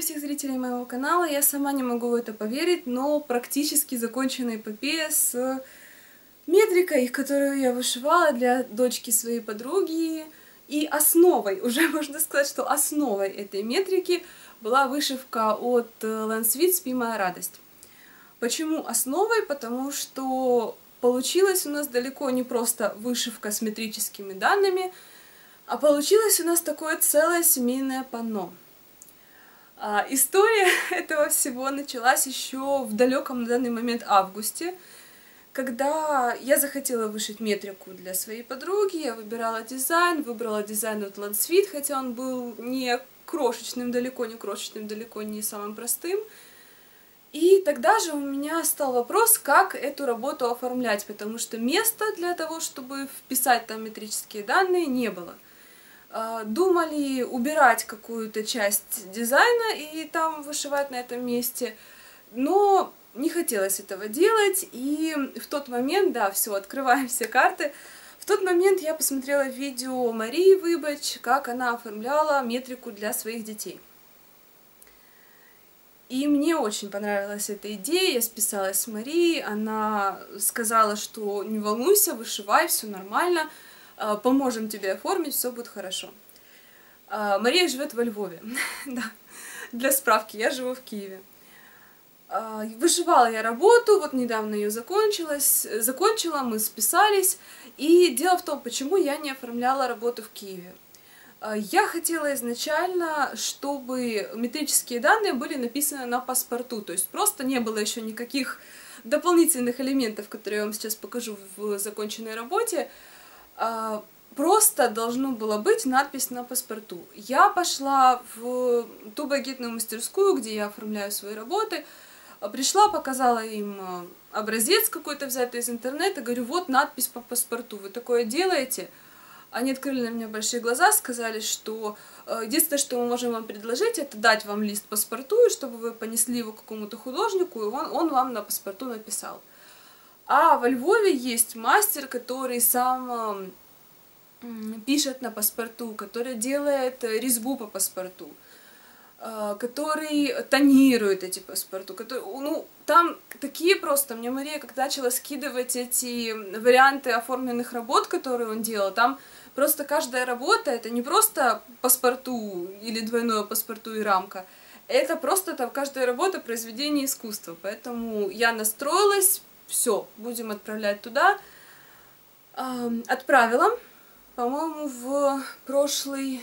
приветствую всех зрителей моего канала. Я сама не могу в это поверить, но практически закончена эпопея с метрикой, которую я вышивала для дочки своей подруги. И основой, уже можно сказать, что основой этой метрики была вышивка от ЛанСвіт «Спи, моя радость». Почему основой? Потому что получилась у нас далеко не просто вышивка с метрическими данными, а получилось у нас такое целое семейное панно. История этого всего началась еще в далеком на данный момент августе, когда я захотела вышить метрику для своей подруги. Я выбрала дизайн от ЛанСвіт, хотя он был не крошечным, далеко не самым простым. И тогда же у меня стал вопрос, как эту работу оформлять, потому что места для того, чтобы вписать там метрические данные, не было. Думали убирать какую-то часть дизайна и там вышивать на этом месте, но не хотелось этого делать, и в тот момент, да, все, открываем все карты, в тот момент я посмотрела видео Марии Вибач, как она оформляла метрику для своих детей. И мне очень понравилась эта идея, я списалась с Марией, она сказала, что не волнуйся, вышивай, все нормально, поможем тебе оформить, все будет хорошо. Мария живет во Львове, да, для справки, я живу в Киеве. Вышивала я работу, вот недавно ее закончила, мы списались, и дело в том, почему я не оформляла работу в Киеве. Я хотела изначально, чтобы метрические данные были написаны на паспорту, то есть просто не было еще никаких дополнительных элементов, которые я вам сейчас покажу в законченной работе, просто должна была быть надпись на паспорту. Я пошла в ту багетную мастерскую, где я оформляю свои работы, пришла, показала им образец какой-то взятый из интернета, говорю, вот надпись по паспорту, вы такое делаете? Они открыли на меня большие глаза, сказали, что единственное, что мы можем вам предложить, это дать вам лист паспорту, и чтобы вы понесли его какому-то художнику, и он вам на паспорту написал. А во Львове есть мастер, который сам пишет на паспорту, который делает резьбу по паспорту, который тонирует эти паспорту, который, ну, там такие просто, мне Мария как начала скидывать эти варианты оформленных работ, которые он делал, там просто каждая работа, это не просто паспорту или двойное паспорту и рамка, это просто там каждая работа произведение искусства, поэтому я настроилась, все, будем отправлять туда, отправила, по-моему, в прошлый...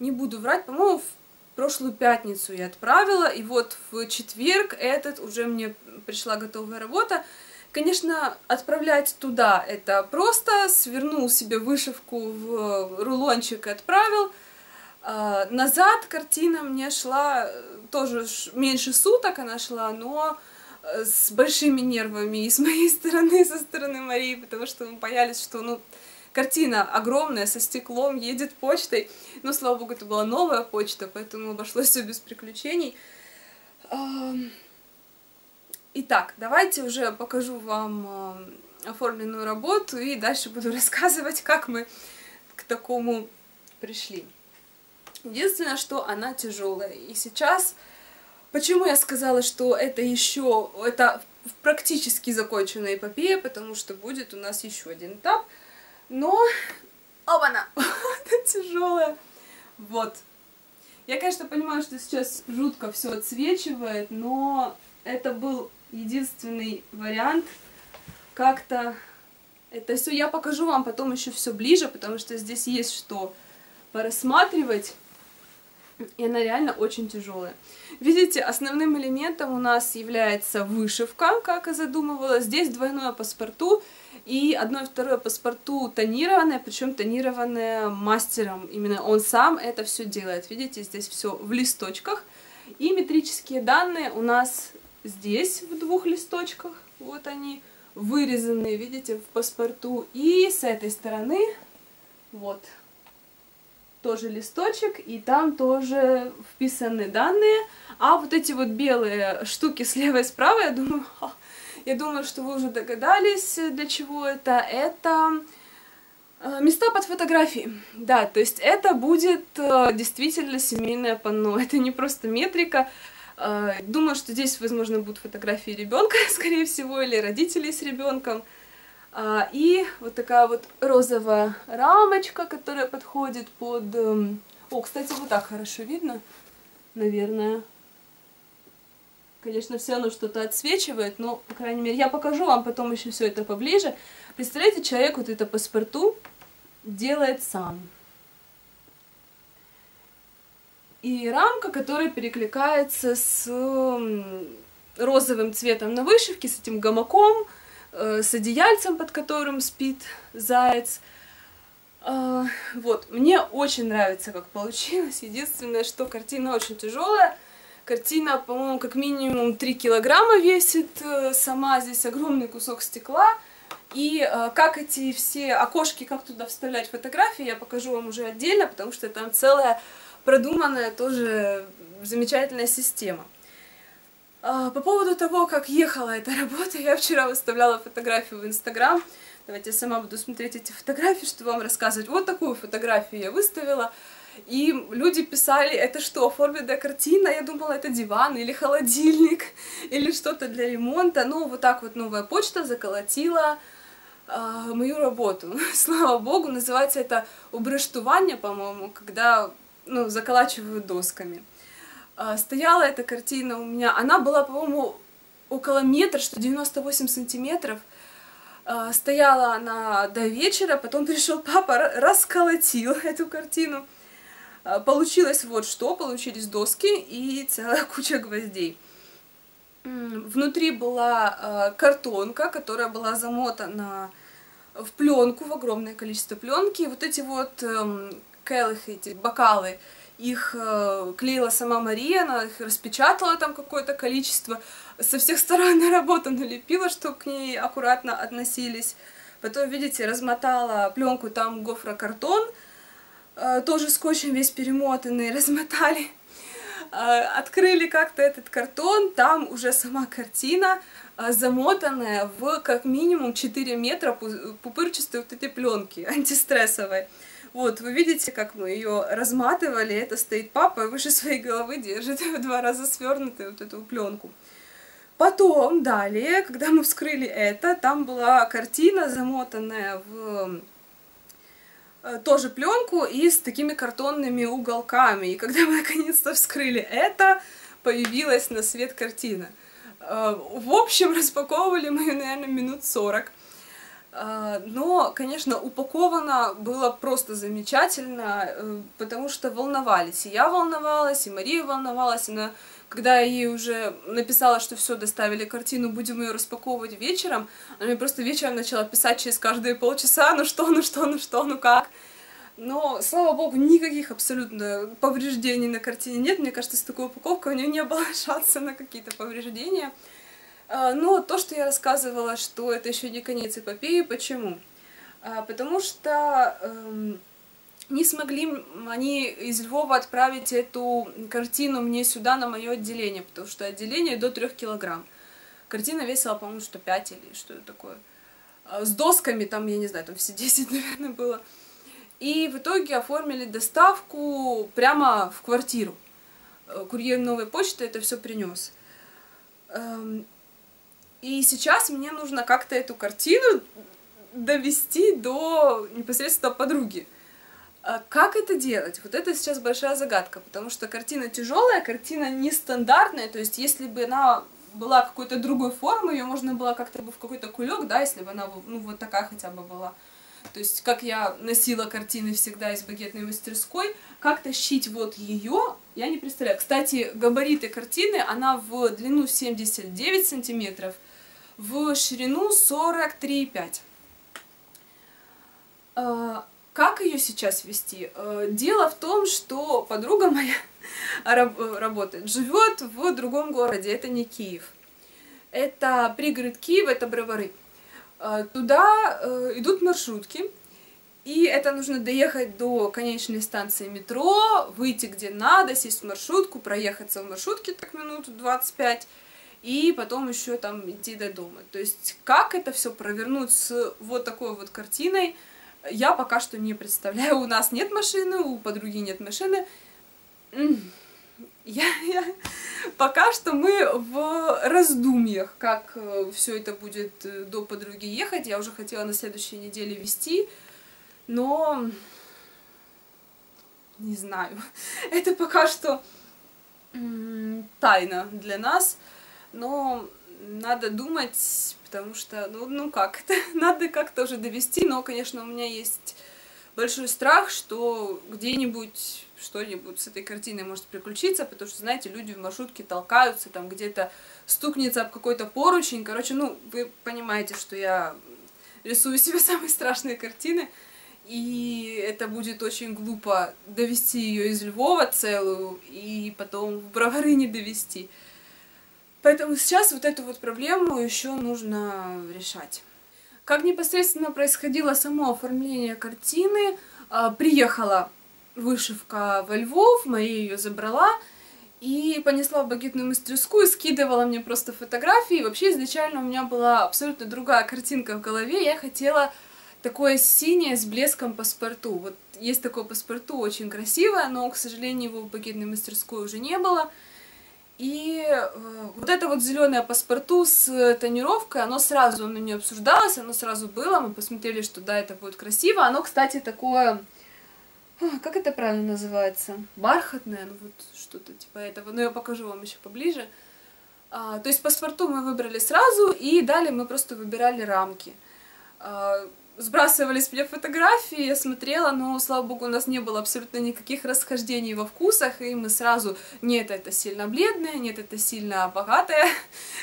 Не буду врать, по-моему, в прошлую пятницу я отправила, и вот в четверг этот уже мне пришла готовая работа. Конечно, отправлять туда это просто, свернул себе вышивку в рулончик и отправил. Назад картина мне шла тоже меньше суток, она шла, но с большими нервами и с моей стороны, и со стороны Марии, потому что мы боялись, что, ну... Картина огромная, со стеклом, едет почтой. Но, слава богу, это была новая почта, поэтому обошлось все без приключений. Итак, давайте уже покажу вам оформленную работу и дальше буду рассказывать, как мы к такому пришли. Единственное, что она тяжелая. И сейчас, почему я сказала, что это еще, это практически законченная эпопея, потому что будет у нас еще один этап. Но, оба-на, это тяжелая. Вот. Я, конечно, понимаю, что сейчас жутко все отсвечивает, но это был единственный вариант. Как-то это все я покажу вам потом еще все ближе, потому что здесь есть что порассматривать. И она реально очень тяжелая. Видите, основным элементом у нас является вышивка, как и задумывала. Здесь двойное паспорту и одно и второе паспорту тонированное, причем тонированное мастером. Именно он сам это все делает. Видите, здесь все в листочках. И метрические данные у нас здесь в двух листочках. Вот они вырезанные, видите, в паспорту. И с этой стороны вот. Тоже листочек, и там тоже вписаны данные. А вот эти вот белые штуки слева и справа, я думаю, что вы уже догадались, для чего это. Это Места под фотографии, да, то есть это будет действительно семейное панно, это не просто метрика. Думаю, что здесь, возможно, будут фотографии ребенка, скорее всего, или родителей с ребенком. И вот такая вот розовая рамочка, которая подходит под... О, кстати, вот так хорошо видно, наверное. Конечно, все оно что-то отсвечивает, но, по крайней мере, я покажу вам потом еще все это поближе. Представляете, человек вот это паспорту делает сам. И рамка, которая перекликается с розовым цветом на вышивке, с этим гамаком, с одеяльцем, под которым спит заяц. Вот, мне очень нравится, как получилось. Единственное, что картина очень тяжелая. Картина, по-моему, как минимум 3 килограмма весит. Сама здесь огромный кусок стекла. И как эти все окошки, как туда вставлять фотографии, я покажу вам уже отдельно, потому что там целая продуманная тоже замечательная система. По поводу того, как ехала эта работа, я вчера выставляла фотографию в Инстаграм. Давайте я сама буду смотреть эти фотографии, чтобы вам рассказывать. Вот такую фотографию я выставила. И люди писали, это что, оформленная картина? Я думала, это диван или холодильник, или что-то для ремонта. Ну, вот так вот новая почта заколотила мою работу. Слава богу, называется это обрештування, по-моему, когда, ну, заколачивают досками. Стояла эта картина у меня, она была, по-моему, около метра, что 98 сантиметров. Стояла она до вечера, потом пришел папа, расколотил эту картину. Получилось вот что, получились доски и целая куча гвоздей. Внутри была картонка, которая была замотана в пленку, в огромное количество пленки. И вот эти вот келихи, эти бокалы, их клеила сама Мария, она их распечатала там какое-то количество. Со всех сторон на работу налепила, чтобы к ней аккуратно относились. Потом, видите, размотала пленку, там гофрокартон. Тоже скотчем весь перемотанный, размотали, открыли как-то этот картон, там уже сама картина замотанная в как минимум 4 метра пупырчатой вот этой пленки антистрессовой. Вот, вы видите, как мы ее разматывали, это стоит папа, выше своей головы держит в 2 раза свернутую вот эту пленку. Потом, далее, когда мы вскрыли это, там была картина, замотанная в... тоже пленку и с такими картонными уголками. И когда мы наконец-то вскрыли это, появилась на свет картина. В общем, распаковывали мы ее, наверное, минут 40. Но, конечно, упаковано было просто замечательно, потому что волновались. И я волновалась, и Мария волновалась. Она, когда я ей уже написала, что все, доставили картину, будем ее распаковывать вечером, она мне просто вечером начала писать через каждые полчаса, ну что, ну что, ну что, ну как. Но, слава богу, никаких абсолютно повреждений на картине нет. Мне кажется, с такой упаковкой у нее не было шанса на какие-то повреждения. Но то, что я рассказывала, что это еще не конец эпопеи, почему? Потому что не смогли они из Львова отправить эту картину мне сюда, на мое отделение, потому что отделение до 3 килограмм. Картина весила, по-моему, что 5 или что такое. С досками там, я не знаю, там все 10, наверное, было. И в итоге оформили доставку прямо в квартиру. Курьер новой почты это все принес. И сейчас мне нужно как-то эту картину довести до непосредственно подруги. Как это делать? Вот это сейчас большая загадка, потому что картина тяжелая, картина нестандартная, то есть если бы она была какой-то другой формы, ее можно было как-то бы в какой-то кулек, да, если бы она, ну, вот такая хотя бы была. То есть как я носила картины всегда из багетной мастерской, как тащить вот ее, я не представляю. Кстати, габариты картины, она в длину 79 сантиметров, в ширину 43,5. Как ее сейчас вести? Дело в том, что подруга моя работает, живет в другом городе, это не Киев. Это пригород Киева, это Бровары. Туда идут маршрутки, и это нужно доехать до конечной станции метро, выйти где надо, сесть в маршрутку, проехаться в маршрутке так минуту 25, и потом еще там идти до дома. То есть как это все провернуть с вот такой вот картиной, Я пока что не представляю. У нас нет машины, у подруги нет машины. Пока что мы в раздумьях, как все это будет до подруги ехать. Я уже хотела на следующей неделе везти, но не знаю. Это пока что тайна для нас, но надо думать, потому что, ну как, надо как-то уже довести, но, конечно, у меня есть большой страх, что где-нибудь что-нибудь с этой картиной может приключиться, потому что, знаете, люди в маршрутке толкаются, там где-то стукнется об какой-то поручень, короче, ну, вы понимаете, что я рисую себе самые страшные картины, и это будет очень глупо довести ее из Львова целую и потом в Бровари не довести. Поэтому сейчас вот эту вот проблему еще нужно решать. Как непосредственно происходило само оформление картины, приехала вышивка во Львов, Мария ее забрала и понесла в багетную мастерскую, скидывала мне просто фотографии. Вообще изначально у меня была абсолютно другая картинка в голове, я хотела такое синее с блеском паспорту. Вот есть такое паспорту, очень красивое, но, к сожалению, его в багетной мастерской уже не было. И вот это вот зеленое паспорту с тонировкой, оно сразу, оно не обсуждалось, оно сразу было, мы посмотрели, что да, это будет красиво. Оно, кстати, такое, как это правильно называется, бархатное, ну вот что-то типа этого, но я покажу вам еще поближе. То есть паспорту мы выбрали сразу, и далее мы просто выбирали рамки. Сбрасывались мне фотографии, я смотрела, но, слава богу, у нас не было абсолютно никаких расхождений во вкусах, и мы сразу, нет, это сильно бледное, нет, это сильно богатое,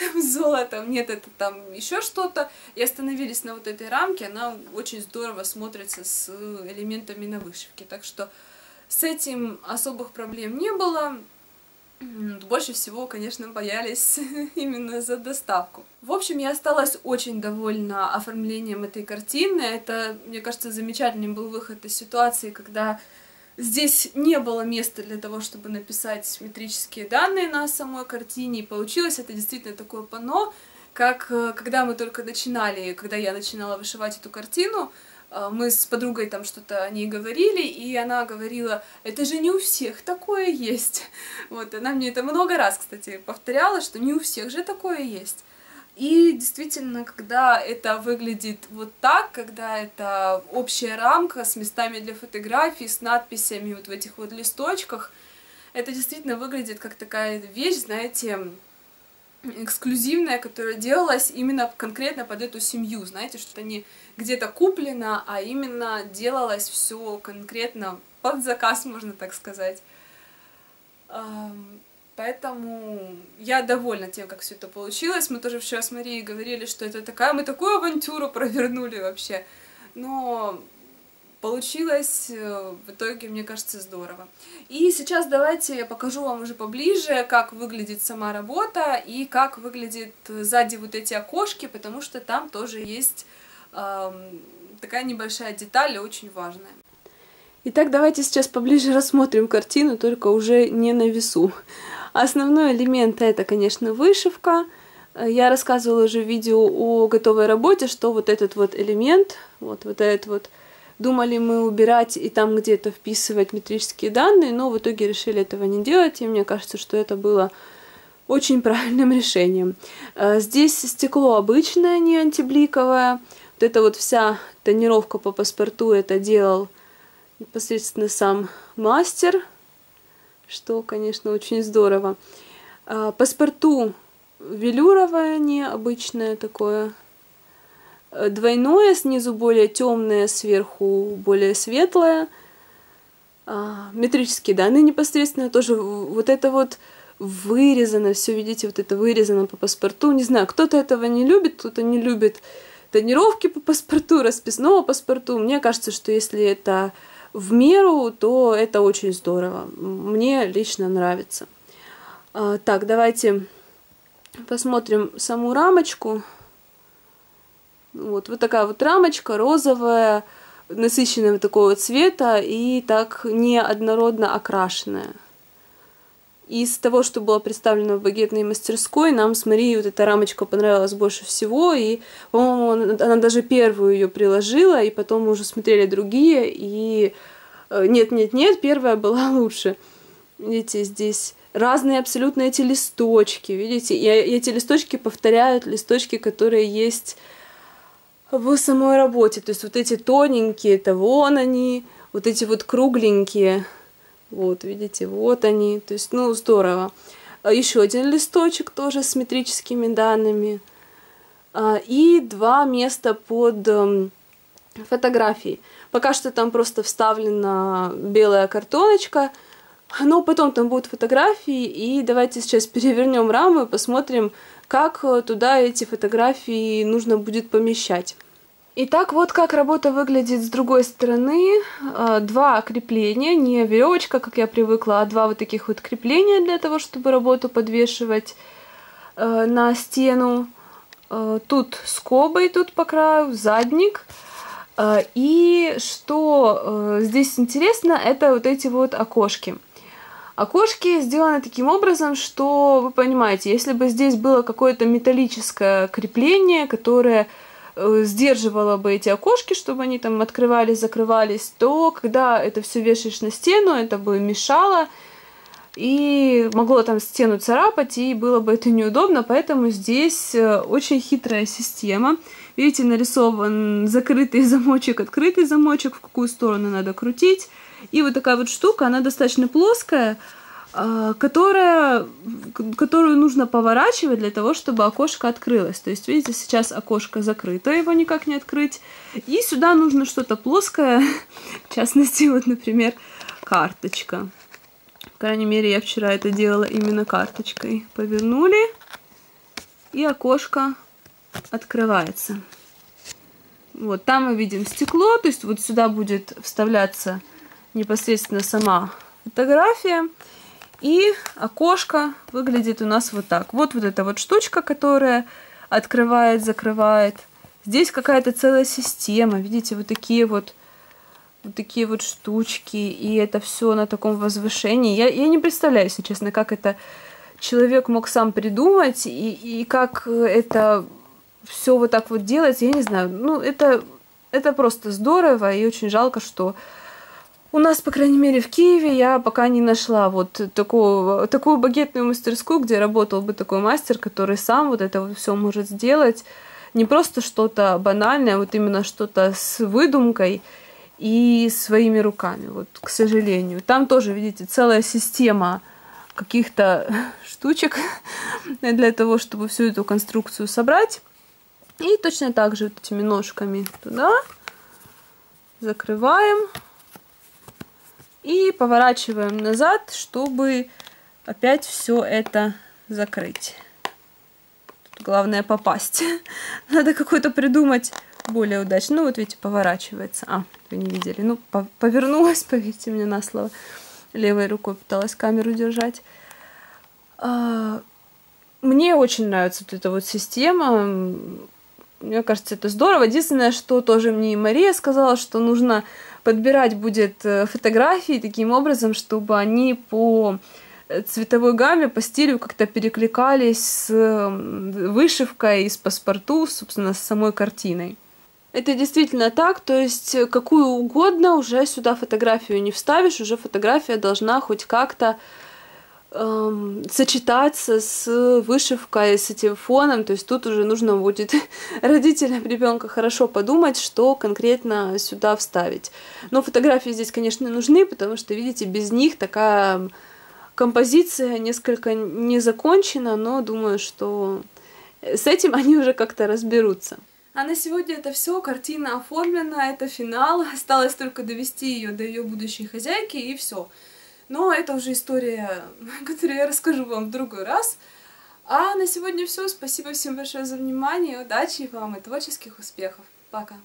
там, золотом, нет, это там еще что-то, и остановились на вот этой рамке, она очень здорово смотрится с элементами на вышивке, так что с этим особых проблем не было. Больше всего, конечно, боялись именно за доставку. В общем, я осталась очень довольна оформлением этой картины. Это, мне кажется, замечательный был выход из ситуации, когда здесь не было места для того, чтобы написать метрические данные на самой картине. И получилось это действительно такое панно, как когда мы только начинали, когда я начинала вышивать эту картину. Мы с подругой там что-то о ней говорили, и она говорила, это же не у всех такое есть. Вот, она мне это много раз, кстати, повторяла, что не у всех же такое есть. И действительно, когда это выглядит вот так, когда это общая рамка с местами для фотографий, с надписями вот в этих вот листочках, это действительно выглядит как такая вещь, знаете, эксклюзивная, которая делалась именно конкретно под эту семью, знаете, что-то не где-то куплено, а именно делалось все конкретно под заказ, можно так сказать. Поэтому я довольна тем, как все это получилось. Мы тоже вчера с Марией говорили, что это такая, мы такую авантюру провернули вообще, но получилось в итоге, мне кажется, здорово. И сейчас давайте я покажу вам уже поближе, как выглядит сама работа и как выглядит сзади вот эти окошки, потому что там тоже есть такая небольшая деталь, очень важная. Итак, давайте сейчас поближе рассмотрим картину, только уже не на весу. Основной элемент это, конечно, вышивка. Я рассказывала уже в видео о готовой работе, что вот этот вот элемент, вот этот вот, думали мы убирать и там где-то вписывать метрические данные, но в итоге решили этого не делать, и мне кажется, что это было очень правильным решением. Здесь стекло обычное, не антибликовое. Вот эта вот вся тонировка по паспорту это делал непосредственно сам мастер, что, конечно, очень здорово. Паспорту велюровое, необычное такое. Двойное, снизу более темное, сверху более светлое. Метрические данные непосредственно тоже вот это вот вырезано, все видите, вот это вырезано по паспорту. Не знаю, кто-то этого не любит, кто-то не любит тонировки по паспорту, расписного паспорту. Мне кажется, что если это в меру, то это очень здорово. Мне лично нравится. Так, давайте посмотрим саму рамочку. Вот такая вот рамочка, розовая, насыщенного такого цвета и так неоднородно окрашенная. Из того, что было представлено в багетной мастерской, нам с Марией вот эта рамочка понравилась больше всего. И, по-моему, она даже первую ее приложила, и потом мы уже смотрели другие. И нет-нет-нет, первая была лучше. Видите, здесь разные абсолютно эти листочки, видите? И эти листочки повторяют листочки, которые есть в самой работе. То есть вот эти тоненькие, это вон они, вот эти вот кругленькие. Вот, видите, вот они. То есть, ну, здорово. Еще один листочек тоже с метрическими данными. И два места под фотографии. Пока что там просто вставлена белая картоночка. Но потом там будут фотографии. И давайте сейчас перевернем раму и посмотрим, как туда эти фотографии нужно будет помещать. Итак, вот как работа выглядит с другой стороны. Два крепления, не веревочка, как я привыкла, а два вот таких вот крепления для того, чтобы работу подвешивать на стену. Тут скобы, тут по краю задник. И что здесь интересно, это вот эти вот окошки. Окошки сделаны таким образом, что, вы понимаете, если бы здесь было какое-то металлическое крепление, которое сдерживала бы эти окошки, чтобы они там открывались, закрывались, то когда это все вешаешь на стену, это бы мешало и могло там стену царапать, и было бы это неудобно, поэтому здесь очень хитрая система. Видите, нарисован закрытый замочек, открытый замочек, в какую сторону надо крутить. И вот такая вот штука, она достаточно плоская, которую нужно поворачивать для того, чтобы окошко открылось. То есть, видите, сейчас окошко закрыто, его никак не открыть. И сюда нужно что-то плоское, в частности, вот, например, карточка. По крайней мере, я вчера это делала именно карточкой. Повернули, и окошко открывается. Вот, там мы видим стекло, то есть вот сюда будет вставляться непосредственно сама фотография. И окошко выглядит у нас вот так. Вот эта вот штучка, которая открывает, закрывает. Здесь какая-то целая система. Видите, вот такие вот штучки. И это все на таком возвышении. Я не представляю, если честно, как это человек мог сам придумать. И как это все вот так вот делается. Я не знаю. Ну, это просто здорово. И очень жалко, что... У нас, по крайней мере, в Киеве я пока не нашла вот такую багетную мастерскую, где работал бы такой мастер, который сам вот это вот все может сделать. Не просто что-то банальное, а вот именно что-то с выдумкой и своими руками, вот, к сожалению. Там тоже, видите, целая система каких-то штучек для того, чтобы всю эту конструкцию собрать. И точно так же вот этими ножками туда закрываем. И поворачиваем назад, чтобы опять все это закрыть. Тут главное попасть. Надо какой-то придумать более удачный. Ну, вот видите, поворачивается. А, вы не видели. Ну, повернулась, поверьте мне на слово. Левой рукой пыталась камеру держать. Мне очень нравится вот эта вот система. Мне кажется, это здорово. Единственное, что тоже мне и Мария сказала, что нужно подбирать будет фотографии таким образом, чтобы они по цветовой гамме, по стилю как-то перекликались с вышивкой, с паспорту, собственно, с самой картиной. Это действительно так, то есть какую угодно уже сюда фотографию не вставишь, уже фотография должна хоть как-то сочетаться с вышивкой, с этим фоном, то есть тут уже нужно будет родителям ребенка хорошо подумать, что конкретно сюда вставить. Но фотографии здесь, конечно, нужны, потому что, видите, без них такая композиция несколько не закончена, но думаю, что с этим они уже как-то разберутся. А на сегодня это все, картина оформлена, это финал, осталось только довести ее до ее будущей хозяйки и все. Но это уже история, которую я расскажу вам в другой раз. А на сегодня все. Спасибо всем большое за внимание. Удачи вам и творческих успехов. Пока!